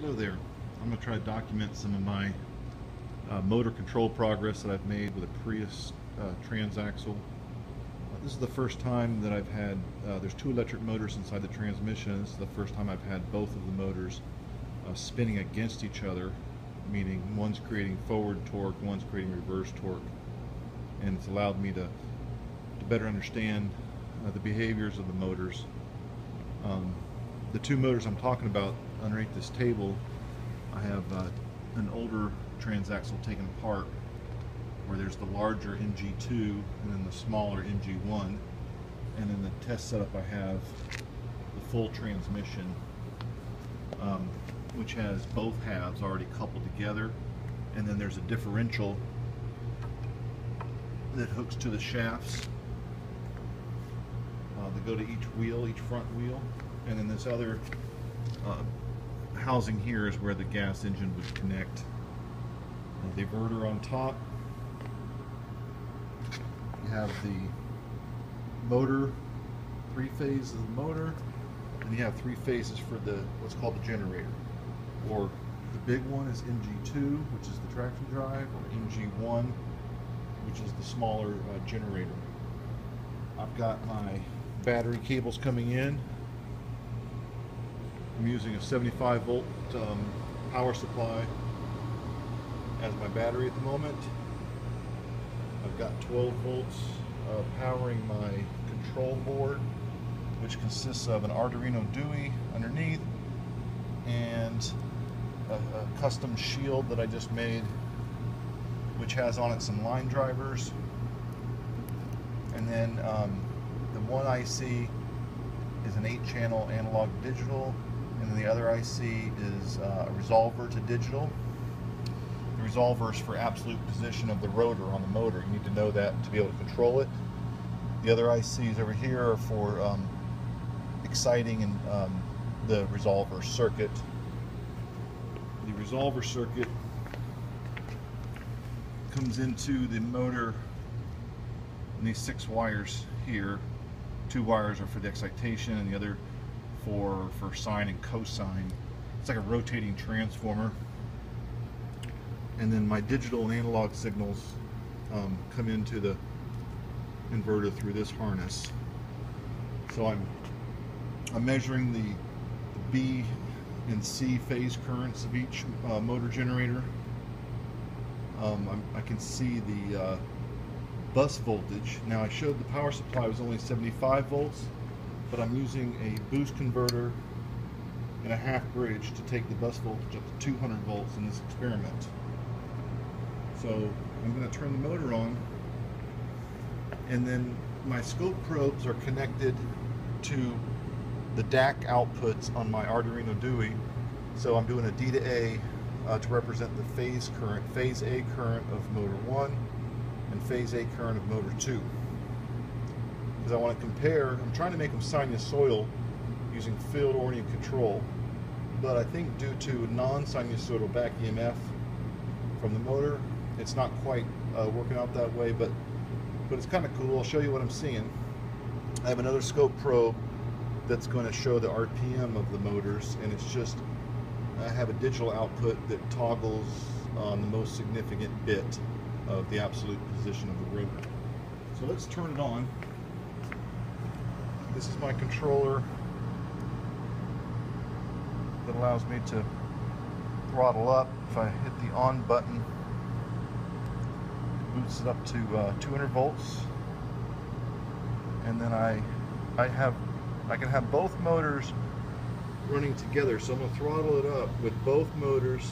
Hello there. I'm going to try to document some of my motor control progress that I've made with a Prius transaxle. This is the first time that I've had, there's two electric motors inside the transmission. This is the first time I've had both of the motors spinning against each other, meaning one's creating forward torque, one's creating reverse torque. And it's allowed me to better understand the behaviors of the motors. The two motors I'm talking about underneath this table, I have an older transaxle taken apart where there's the larger MG2 and then the smaller MG1, and in the test setup I have the full transmission, which has both halves already coupled together, and then there's a differential that hooks to the shafts that go to each wheel, each front wheel, and then this other housing here is where the gas engine would connect. The inverter on top, you have the motor, three phases of the motor, and you have three phases for the what's called the generator. Or the big one is MG2, which is the traction drive, or MG1, which is the smaller generator. I've got my battery cables coming in. I'm using a 75 volt power supply as my battery at the moment. I've got 12 volts powering my control board, which consists of an Arduino Due underneath and a custom shield that I just made, which has on it some line drivers. And then the one IC is an 8-channel analog digital, and then the other IC is a resolver to digital. The resolver is for absolute position of the rotor on the motor. You need to know that to be able to control it. The other ICs over here are for exciting and the resolver circuit. The resolver circuit comes into the motor and these 6 wires here. 2 wires are for the excitation and the other 4 for sine and cosine. It's like a rotating transformer. And then my digital and analog signals come into the inverter through this harness. So I'm measuring the B and C phase currents of each motor generator. I can see the bus voltage. Now, I showed the power supply was only 75 volts, but I'm using a boost converter and a half bridge to take the bus voltage up to 200 volts in this experiment. So I'm going to turn the motor on, and then my scope probes are connected to the DAC outputs on my Arduino Due. So I'm doing a D to A to represent the phase current, phase A current of motor 1 and phase A current of motor 2. Because I want to compare, I'm trying to make them sinusoidal using field-oriented control, but I think due to non-sinusoidal back EMF from the motor, it's not quite working out that way, but it's kind of cool. I'll show you what I'm seeing. I have another scope probe that's going to show the RPM of the motors, and it's just, I have a digital output that toggles on the most significant bit of the absolute position of the rotor. So let's turn it on. This is my controller that allows me to throttle up. If I hit the on button, it boots it up to 200 volts, and then I can have both motors running together. So I'm going to throttle it up with both motors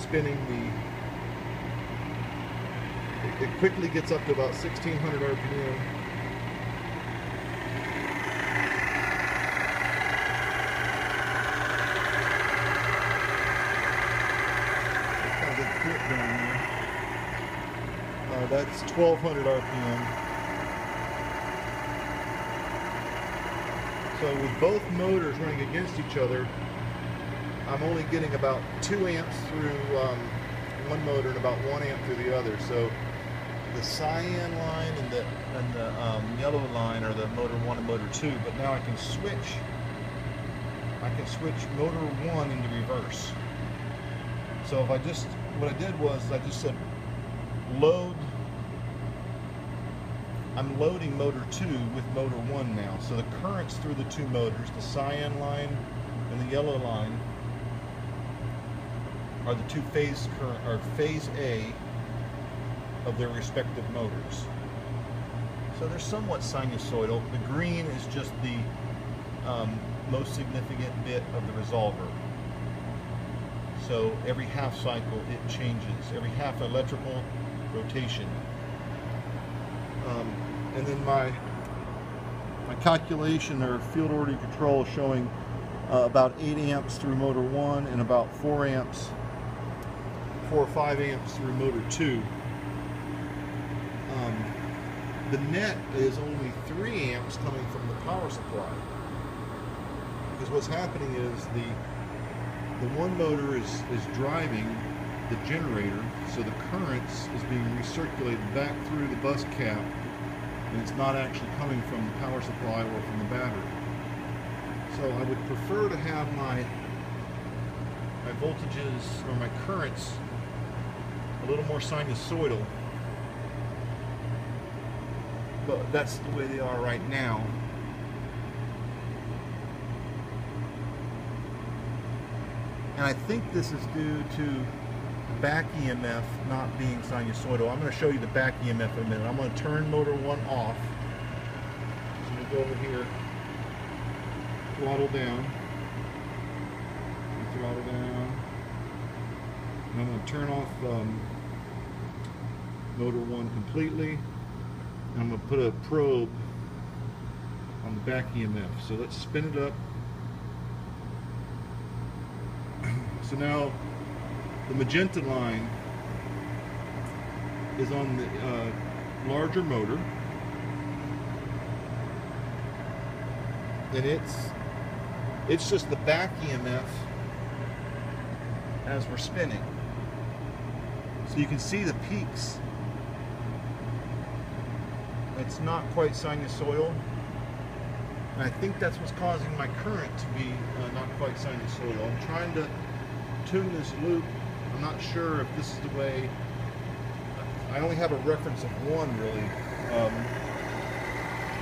spinning. It quickly gets up to about 1600 RPM. That's 1200 RPM. So with both motors running against each other, I'm only getting about 2 amps through one motor and about 1 amp through the other. So the cyan line and the yellow line are the motor 1 and motor 2. But now I can switch. I can switch motor one into reverse. So if I just, what I did was I just said load, I'm loading motor two with motor one now. So the currents through the two motors, the cyan line and the yellow line, are the two phase current, or phase A of their respective motors. So they're somewhat sinusoidal. The green is just the most significant bit of the resolver. So every half cycle it changes, every half electrical rotation. And then my calculation or field order control is showing about 8 amps through motor 1 and about 4 or 5 amps through motor 2. The net is only 3 amps coming from the power supply, because what's happening is the one motor is driving the generator, so the currents is being recirculated back through the bus cap, and it's not actually coming from the power supply or from the battery. So I would prefer to have my voltages or my currents a little more sinusoidal, but that's the way they are right now. And I think this is due to back EMF not being sinusoidal. I'm going to show you the back EMF in a minute. I'm going to turn motor one off. So I'm going to go over here, throttle down, and throttle down. And I'm going to turn off motor one completely. And I'm going to put a probe on the back EMF. So let's spin it up. So now the magenta line is on the larger motor, and it's just the back EMF as we're spinning. So you can see the peaks. It's not quite sinusoidal, and I think that's what's causing my current to be not quite sinusoidal. I'm trying to tune this loop. I'm not sure if this is the way. I only have a reference of one, really.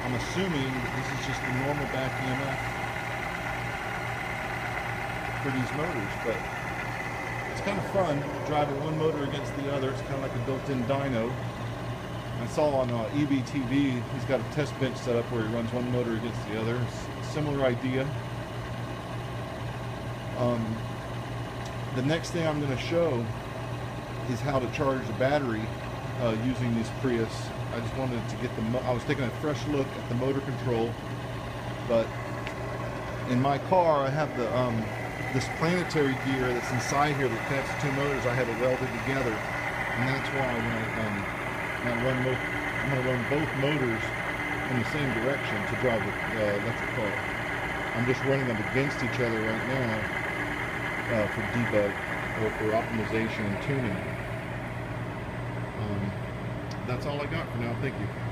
I'm assuming this is just the normal back EMF for these motors, but it's kind of fun driving one motor against the other. It's kind of like a built-in dyno. I saw on EBTV, he's got a test bench set up where he runs one motor against the other. It's a similar idea. The next thing I'm going to show is how to charge the battery using this Prius. I just wanted to get I was taking a fresh look at the motor control, but in my car I have the this planetary gear that's inside here that connects the two motors. I have it welded together, and that's why I'm going to run both motors in the same direction to drive the electric car. I'm just running them against each other right now. For debug or for optimization and tuning. That's all I got for now. Thank you.